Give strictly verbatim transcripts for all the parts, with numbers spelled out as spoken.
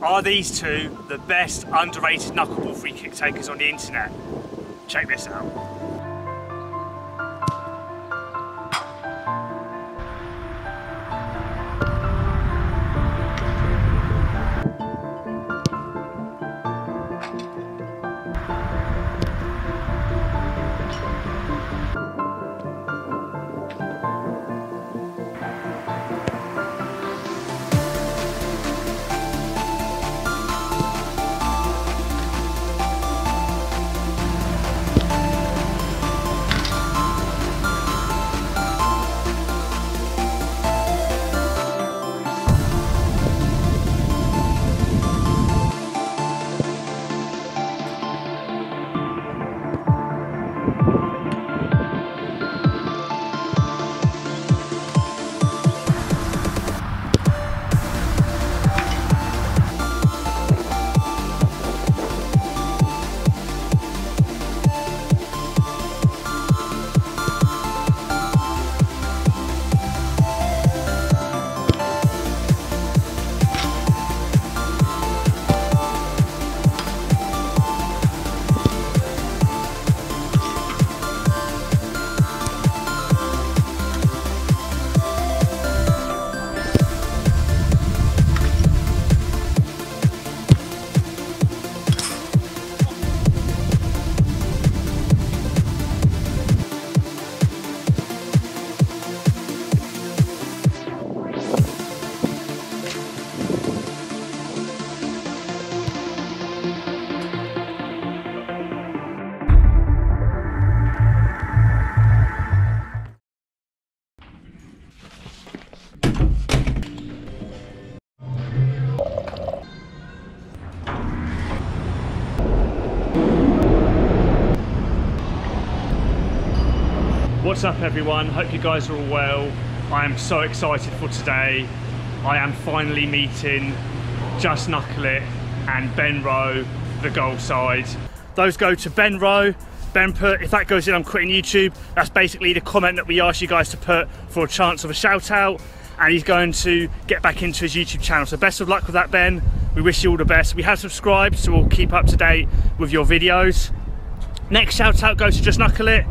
Are these two the best underrated knuckleball free kick takers on the internet? Check this out. What's up everyone, hope you guys are all well. I am so excited for today. I am finally meeting Just Knuckle It and Ben Rowe, the goal side. Those go to Ben Rowe. Ben put, if that goes in, I'm quitting YouTube. That's basically the comment that we asked you guys to put for a chance of a shout out. And he's going to get back into his YouTube channel. So best of luck with that, Ben. We wish you all the best. We have subscribed, so we'll keep up to date with your videos. Next shout out goes to Just Knuckle It.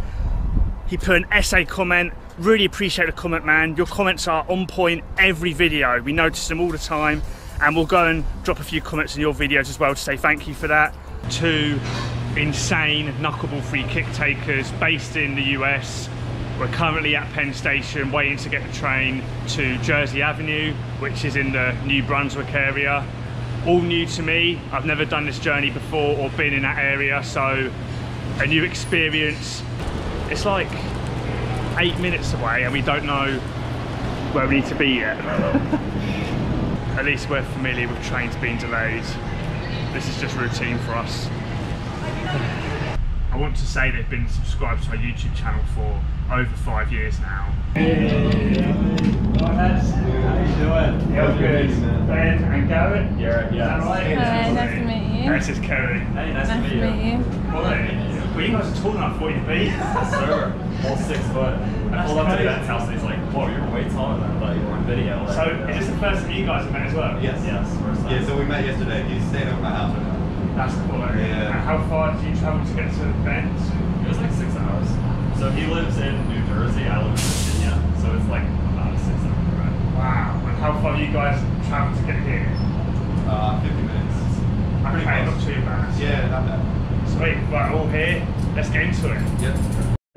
He put an essay comment. Really appreciate the comment, man. Your comments are on point every video. We notice them all the time. And we'll go and drop a few comments in your videos as well to say thank you for that. Two insane knuckleball free kick takers based in the U S. We're currently at Penn Station waiting to get the train to Jersey Avenue, which is in the New Brunswick area. All new to me. I've never done this journey before or been in that area, so a new experience. It's like eight minutes away and we don't know where we need to be yet. At least we're familiar with trains being delayed. This is just routine for us. I want to say they've been subscribed to our YouTube channel for over five years now. Hey, how you doing? How good. Ben and Garrett? Garrett, yeah. Hi, nice to meet you. This is Kerry. Hey, nice to meet you. Nice to meet you. Well, you guys are tall enough for you, B. Yes, sir. All six foot. I pulled up to Ben's house and he's like, whoa, you're way taller than I thought you were on video. Like, so, you know. Is this the first time you guys have met as well? Yes. Yes, first time. Yeah, so we met yesterday. He's staying at my house right now. That's cool. Yeah. And how far did you travel to get to Ben's? It was like six hours. So he lives in New Jersey, I live in Virginia. So it's like about a six hour drive. Wow. And how far do you guys travel to get here? Uh, fifty minutes. I think okay, not too bad. Yeah, not bad. Sweet, right, all here. Let's get into it. Yep.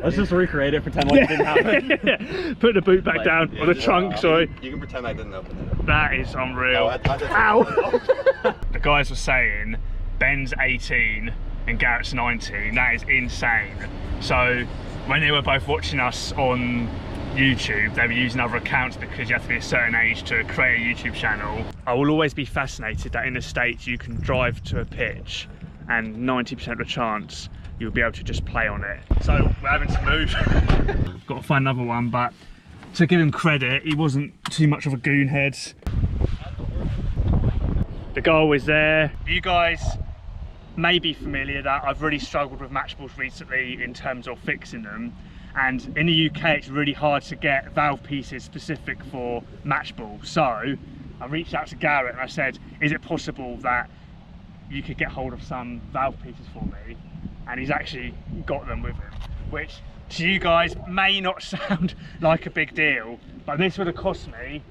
Let's just recreate it, pretend like it didn't happen. Put the boot back like, down, yeah, or the yeah, trunk, uh, sorry. You can pretend I didn't open it. That is unreal. No, I, I Ow! The guys were saying Ben's eighteen and Garrett's nineteen. That is insane. So when they were both watching us on YouTube, they were using other accounts because you have to be a certain age to create a YouTube channel. I will always be fascinated that in the States you can drive to a pitch and ninety percent of the chance you'll be able to just play on it. So we're having to move. Got to find another one, but to give him credit, he wasn't too much of a goonhead. The goal is there. You guys may be familiar that I've really struggled with match balls recently in terms of fixing them. And in the U K, it's really hard to get valve pieces specific for match balls. So I reached out to Garrett and I said, is it possible that you could get hold of some valve pieces for me? And he's actually got them with him, which to you guys may not sound like a big deal, but this would have cost me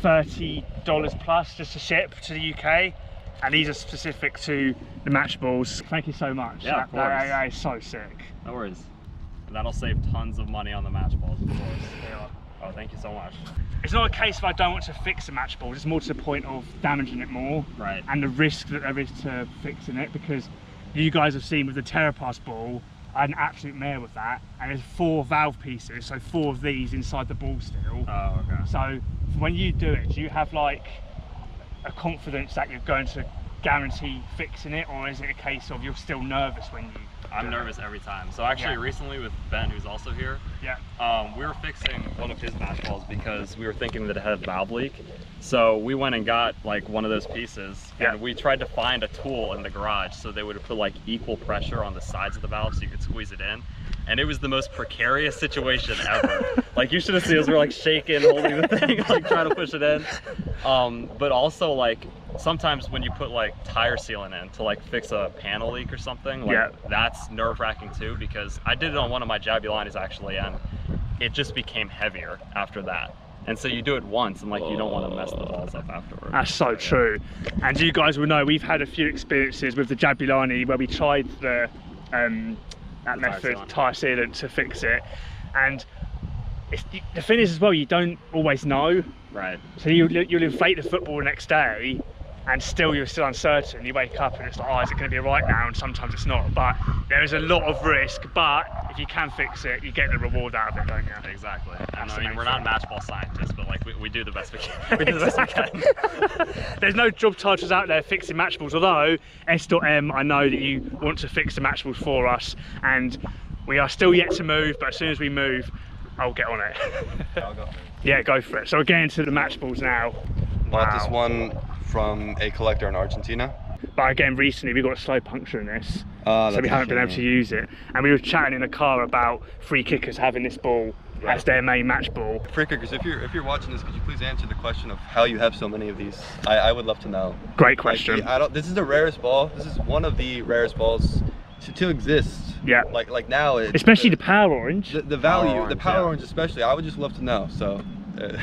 thirty dollars plus just to ship to the U K, and these are specific to the match balls. Thank you so much. Yeah, that, of course. That, that, that is so sick. No worries. That'll save tons of money on the match balls, of course. Yeah. Oh, thank you so much. It's not a case of I don't want to fix the match balls, it's more to the point of damaging it more, right? And the risk that there is to fixing it, because you guys have seen with the Terrapass ball, I had an absolute mare with that, and there's four valve pieces, so four of these inside the ball still. Oh, okay. So when you do it, do you have like a confidence that you're going to guarantee fixing it, or is it a case of you're still nervous when you I'm nervous every time. So actually, yeah. Recently with Ben, who's also here, yeah, um, we were fixing one of his match balls because we were thinking that it had a valve leak. So we went and got like one of those pieces, yeah. And we tried to find a tool in the garage so they would put like equal pressure on the sides of the valve so you could squeeze it in. And it was the most precarious situation ever. Like, you should have seen us, we're like shaking, holding the thing, like trying to push it in. Um, but also like, sometimes when you put like tire sealant in to like fix a panel leak or something, like yeah. That's nerve wracking too, because I did it on one of my Jabulanis actually, and it just became heavier after that. And so you do it once and like you don't want to mess the balls up afterwards. That's so true. And you guys will know, we've had a few experiences with the Jabulani where we tried the um, that method, tire sealant to fix it. And it's, the thing is as well, you don't always know. Right. So you, you'll inflate the football the next day, and still you're still uncertain. You wake up and it's like, oh, is it gonna be right now? And sometimes it's not, but there is a lot of risk, but if you can fix it, you get the reward out of it, don't you? Exactly. And I mean, we're not match ball scientists, but like we, we do the best we can. We do the best we can. There's no job titles out there fixing match balls, although S M, I know that you want to fix the match balls for us, and we are still yet to move, but as soon as we move, I'll get on it. I'll go for it. Yeah, go for it. So we're getting to the match balls now. Bought wow. this one from a collector in Argentina. But again, recently we got a slow puncture in this, oh, so we haven't been able to use it. And we were chatting in the car about free kickers having this ball yeah. as their main match ball. Free kickers, if you're if you're watching this, could you please answer the question of how you have so many of these? I, I would love to know. Great question. Like, I don't, this is the rarest ball. This is one of the rarest balls to, to exist. Yeah. Like like now. It, especially the, the power orange. The, the value, power orange, the power yeah. orange especially. I would just love to know. So.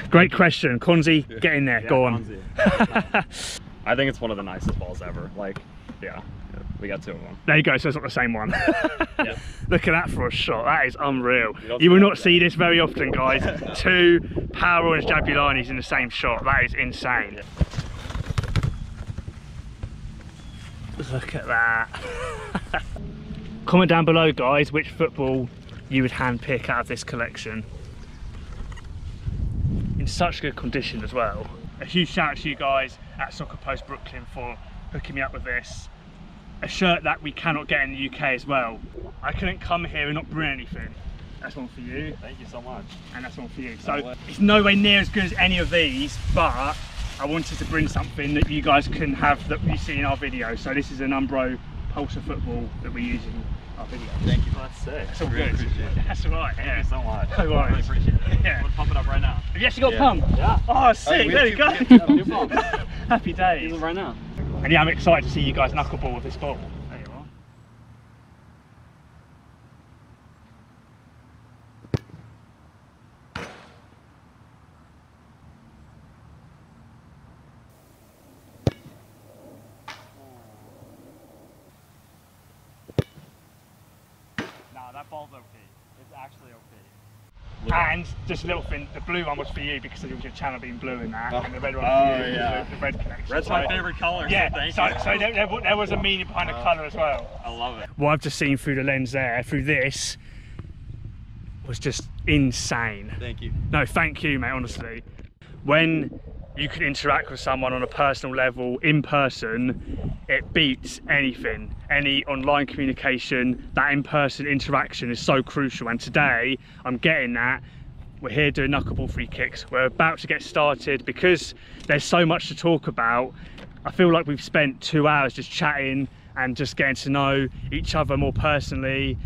Great question, Konzi. Get in there. Yeah, go on. I think it's one of the nicest balls ever. Like, yeah, we got two of them. There you go. So it's not the same one. Yeah. Look at that for a shot. That is unreal. You, you will not see that. This very often, guys. No. Two power orange Jabulanis in the same shot. That is insane. Yeah. Look at that. Comment down below, guys, which football you would hand pick out of this collection. In such good condition as well. A huge shout out to you guys at Soccer Post Brooklyn for hooking me up with this. A shirt that we cannot get in the U K as well. I couldn't come here and not bring anything. That's one for you. Thank you so much. And that's one for you. So it's nowhere near as good as any of these, but I wanted to bring something that you guys can have that you see in our video. So this is an Umbro Pulsar football that we use in our video. Thank you for that sick. That's all really good. That's all right. Thank yeah. you so much. No worries. I really appreciate it. Yeah. We'll pump it up right now. Have you actually got yeah. a pump? Yeah. Oh, sick. Right, we there we go. New pump. Happy days. Use it right now. And yeah, I'm excited to see you guys knuckleball with this ball. There you are. That ball's O P. It's actually O P. And just a little thing, the blue one was for you because it was your channel being blue in that, oh. and the red one was for oh, you. Yeah. The, the red connection. Red's my favourite colour. Yeah. So, thank so, you. so there, there, there was a meaning behind oh. the colour as well. I love it. What I've just seen through the lens there, through this, was just insane. Thank you. No, thank you, mate. Honestly, when you can interact with someone on a personal level, in person, it beats anything. Any online communication, that in-person interaction is so crucial. And today, I'm getting that. We're here doing knuckleball free kicks. We're about to get started. Because there's so much to talk about, I feel like we've spent two hours just chatting and just getting to know each other more personally.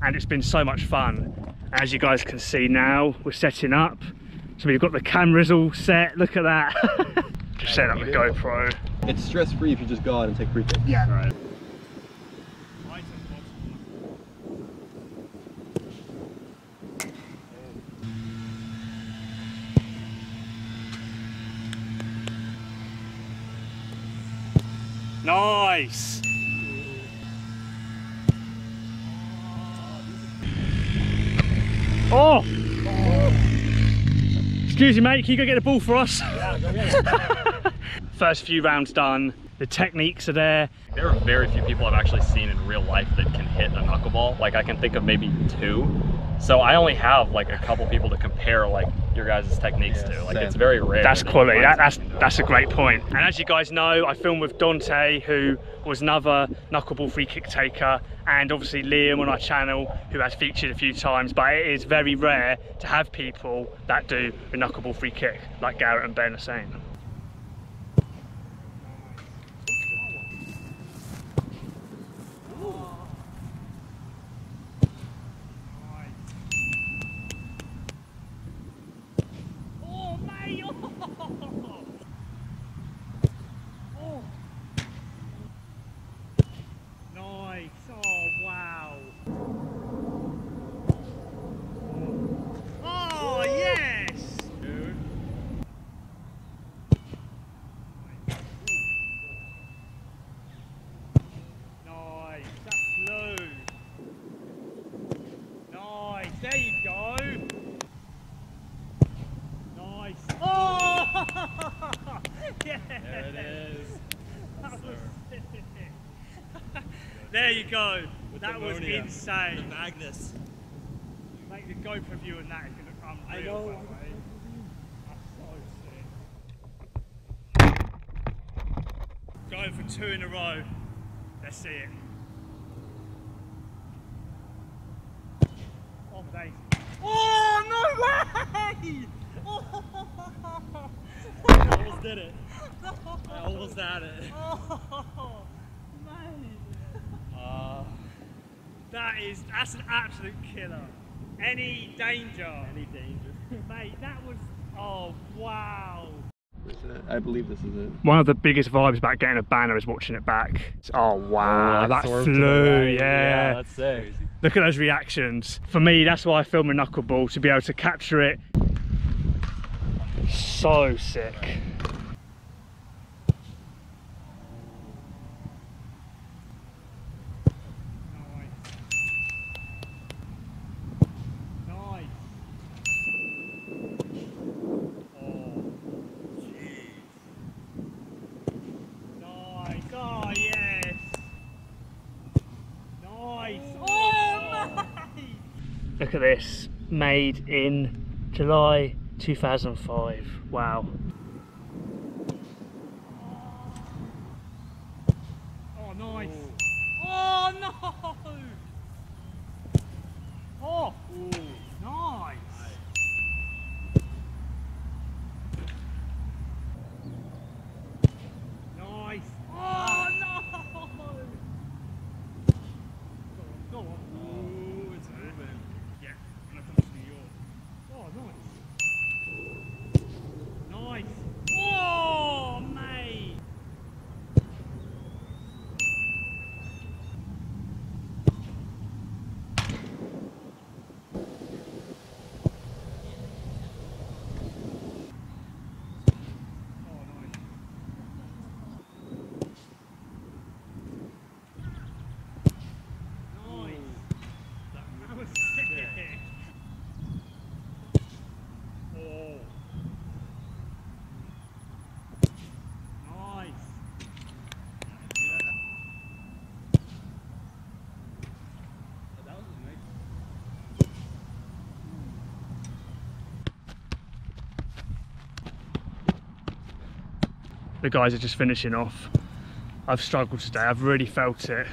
And it's been so much fun. As you guys can see now, we're setting up. So we've got the cameras all set, look at that. Just set up the GoPro. It's stress-free if you just go out and take free kicks. Yeah. All right. Nice. Oh. Excuse me, mate. Can you go get the ball for us? Yeah, go get it. First few rounds done. The techniques are there. There are very few people I've actually seen in real life that can hit a knuckleball. Like I can think of maybe two. So I only have like a couple people to compare like your guys' techniques yeah, to. Like same. It's very rare. That's quality. That, that's that's a great point. And as you guys know, I filmed with Dante, who was another knuckleball free kick taker, and obviously Liam on our channel, who has featured a few times. But it is very rare to have people that do a knuckleball free kick like Garrett and Ben are saying. There you go. With that was insane. The Magnus. Make the GoPro view on that is going to come real. I know. By the way. That's so sick. Going for two in a row. Let's see it. Oh, days. Oh, no way! Oh. I almost did it. I almost had it. Oh. Uh, that is, that's an absolute killer. Any danger. Any danger. Mate, that was, oh wow. I believe this is it. One of the biggest vibes about getting a banner is watching it back. It's, oh wow, oh, that, that flew, yeah. yeah. That's sick. Crazy. Look at those reactions. For me, that's why I film a knuckleball, to be able to capture it. So sick. Look at this, made in July two thousand five. Wow. Oh, nice. Oh, oh no. Oh, ooh, nice. Nice. Oh, no. Go on, go on. The guys are just finishing off. I've struggled today, I've really felt it.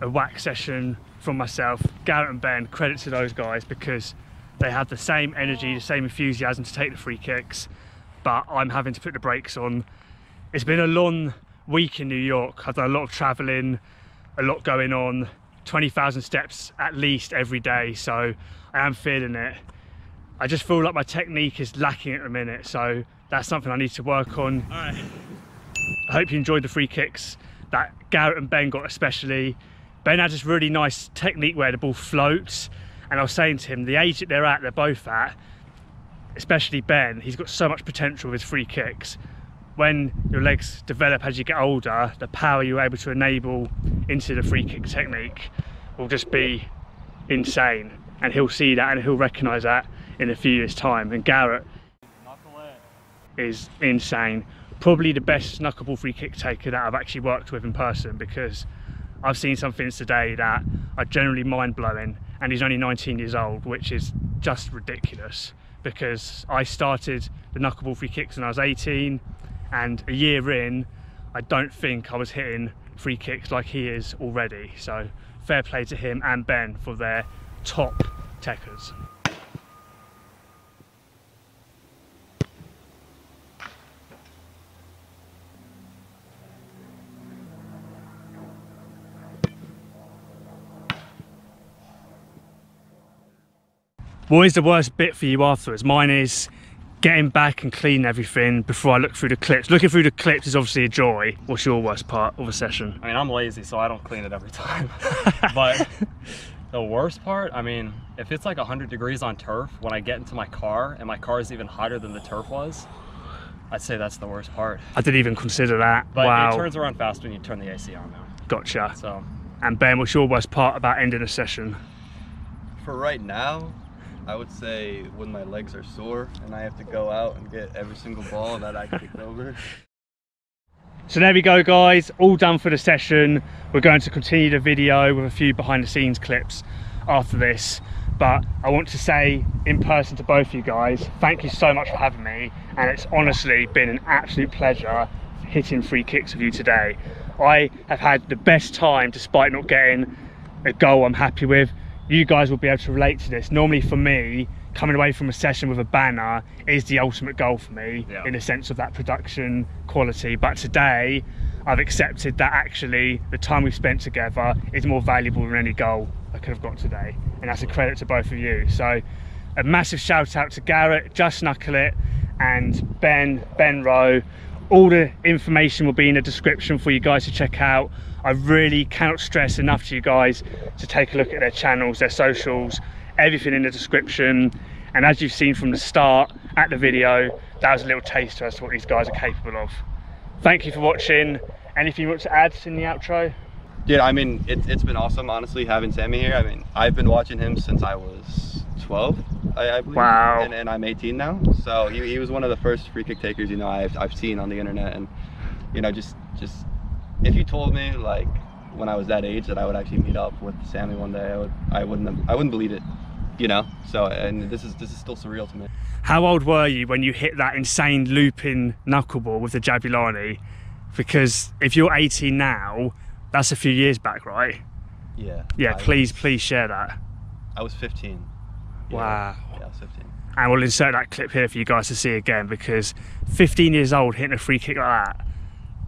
A whack session from myself. Garrett and Ben, credit to those guys because they had the same energy, the same enthusiasm to take the free kicks, but I'm having to put the brakes on. It's been a long week in New York. I've done a lot of traveling, a lot going on, twenty thousand steps at least every day, so I am feeling it. I just feel like my technique is lacking at the minute, so that's something I need to work on. All right. I hope you enjoyed the free kicks that Garrett and Ben got especially. Ben had this really nice technique where the ball floats, and I was saying to him, the age that they're at, they're both at, especially Ben, he's got so much potential with free kicks. When your legs develop as you get older, the power you're able to enable into the free kick technique will just be insane, and he'll see that and he'll recognise that in a few years time. And Garrett is insane, probably the best knuckleball free kick taker that I've actually worked with in person, because I've seen some things today that are generally mind-blowing, and he's only nineteen years old, which is just ridiculous, because I started the knuckleball free kicks when I was eighteen, and a year in I don't think I was hitting free kicks like he is already. So fair play to him and Ben for their top techers. What is the worst bit for you afterwards? Mine is getting back and cleaning everything before I look through the clips. Looking through the clips is obviously a joy. What's your worst part of a session? I mean, I'm lazy, so I don't clean it every time. But the worst part, I mean, if it's like one hundred degrees on turf, when I get into my car and my car is even hotter than the turf was, I'd say that's the worst part. I didn't even consider that. But wow. It turns around fast when you turn the A C on now. Gotcha. So. And Ben, what's your worst part about ending a session? For right now, I would say when my legs are sore and I have to go out and get every single ball that I kicked over. So there we go guys, all done for the session. We're going to continue the video with a few behind the scenes clips after this, but I want to say in person to both you guys, thank you so much for having me, and it's honestly been an absolute pleasure hitting free kicks with you today. I have had the best time despite not getting a goal I'm happy with. You guys will be able to relate to this. Normally for me, coming away from a session with a banner is the ultimate goal for me, yeah, in a sense of that production quality. But today, I've accepted that actually the time we've spent together is more valuable than any goal I could have got today. And that's a credit to both of you. So a massive shout out to Garrett, Just Knuckle It, and Ben, Ben Rowe. All the information will be in the description for you guys to check out. I really cannot stress enough to you guys to take a look at their channels, their socials, everything in the description. And as you've seen from the start at the video, that was a little taster as to what these guys are capable of. Thank you for watching. Anything you want to add in the outro? Dude, I mean, it, it's been awesome, honestly, having Sammy here. I mean, I've been watching him since I was twelve. I, I believe. Wow. And, and I'm eighteen now, so he, he was one of the first free kick takers, you know, I've, I've seen on the internet. And you know, just just if you told me like when I was that age that I would actually meet up with Sammy one day, I would I wouldn't have, I wouldn't believe it, you know. So and this is this is still surreal to me. How old were you when you hit that insane looping knuckleball with the Jabulani? Because if you're eighteen now, that's a few years back, right? Yeah. Yeah. I please was, please share that. I was fifteen. Wow. Yeah, fifteen. And we'll insert that clip here for you guys to see again, because fifteen years old hitting a free kick like that.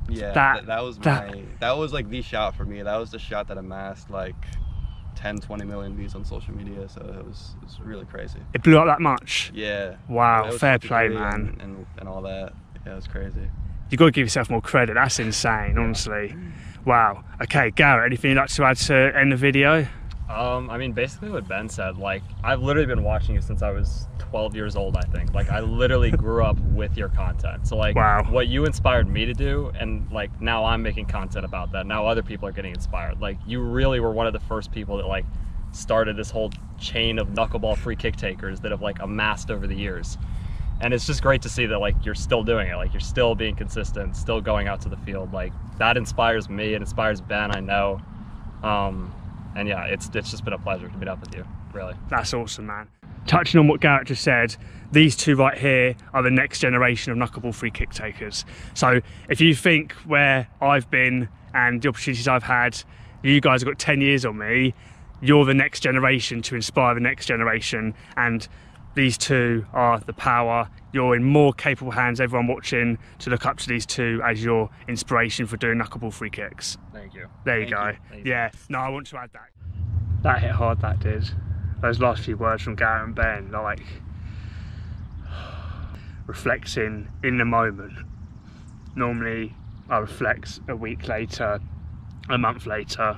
Yeah, that, th that was that, my, that was like the shot for me. That was the shot that amassed like ten, twenty million views on social media. So it was, it was really crazy. It blew up that much? Yeah. Wow, yeah, fair play, man. And, and, and all that. Yeah, it was crazy. You've got to give yourself more credit. That's insane, honestly. Yeah. Wow. Okay, Garrett, anything you'd like to add to end the video? Um, I mean, basically what Ben said, like, I've literally been watching you since I was twelve years old, I think. Like, I literally grew up with your content. So, like, wow, what you inspired me to do, and, like, now I'm making content about that. Now other people are getting inspired. Like, you really were one of the first people that, like, started this whole chain of knuckleball free kick takers that have, like, amassed over the years. And it's just great to see that, like, you're still doing it. Like, you're still being consistent, still going out to the field. Like, that inspires me. It inspires Ben, I know. Um... And yeah, it's, it's just been a pleasure to meet up with you, really. That's awesome, man. Touching on what Garrett just said, these two right here are the next generation of knuckleball free kick takers. So if you think where I've been and the opportunities I've had, you guys have got ten years on me, you're the next generation to inspire the next generation. And these two are the power. You're in more capable hands, everyone watching, to look up to these two as your inspiration for doing knuckleball free kicks. Thank you. There you go. Yeah, no, I want to add that. That hit hard, that did. Those last few words from Garrett and Ben, like, reflecting in the moment. Normally, I would flex a week later, a month later.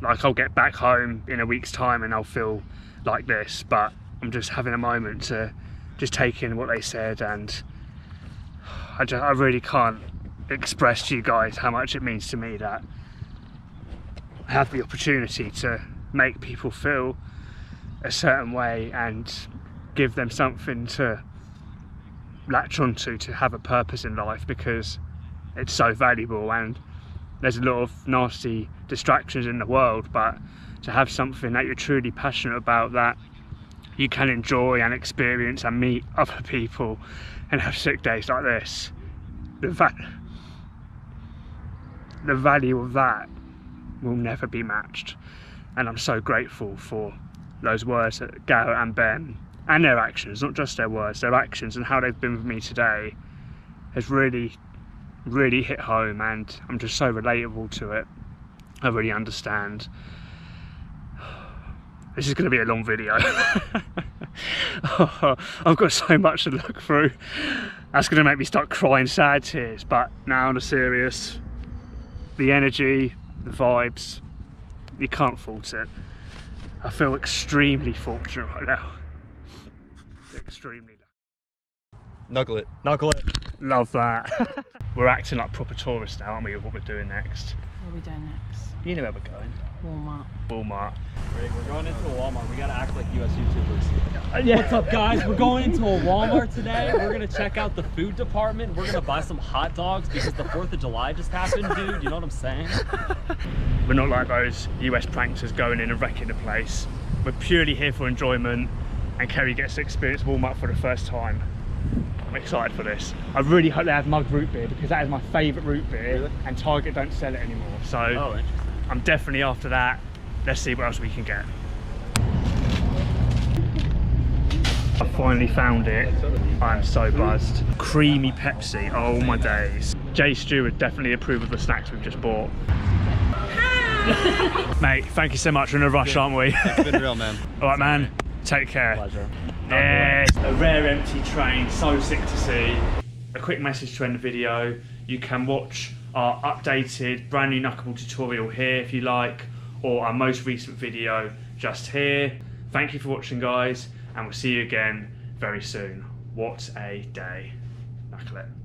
Like, I'll get back home in a week's time and I'll feel like this, but I'm just having a moment to just take in what they said, and I, just, I really can't express to you guys how much it means to me that I have the opportunity to make people feel a certain way and give them something to latch onto, to have a purpose in life, because it's so valuable. And there's a lot of nasty distractions in the world, but to have something that you're truly passionate about, that you can enjoy and experience and meet other people and have sick days like this, the, va the value of that will never be matched. And I'm so grateful for those words that Garrett and Ben, and their actions, not just their words, their actions and how they've been with me today has really, really hit home, and I'm just so relatable to it. I really understand. This is going to be a long video. Oh, I've got so much to look through. That's going to make me start crying sad tears. But now on the serious, the energy, the vibes, you can't fault it. I feel extremely fortunate right now. Extremely. Knuckle it. Knuckle it. Love that. We're acting like proper tourists now, aren't we, with what we're doing next? What are we doing next? You know where we're going. Walmart. Walmart. Great, we're going into a Walmart. We gotta act like U S YouTubers. Uh, yeah. What's up, guys? We're going into a Walmart today. We're gonna check out the food department. We're gonna buy some hot dogs because the fourth of July just happened, dude. You know what I'm saying? We're not like those U S pranksters going in and wrecking the place. We're purely here for enjoyment, and Kerry gets to experience Walmart for the first time. I'm excited for this. I really hope they have mug root beer, because that is my favourite root beer. Really? And Target don't sell it anymore. So oh, I'm definitely after that. Let's see what else we can get. I finally found it. I am so buzzed. Creamy Pepsi, oh my days. Jay Stew would definitely approve of the snacks we've just bought. Hi. Mate, thank you so much. We're in a rush, aren't we? It's been real, man. All right, man. Take care. Pleasure. Yeah, a rare empty train, so sick to see. A quick message to end the video. You can watch our updated brand new knuckleball tutorial here if you like, or our most recent video just here. Thank you for watching, guys, and we'll see you again very soon. What a day. Knuckle it.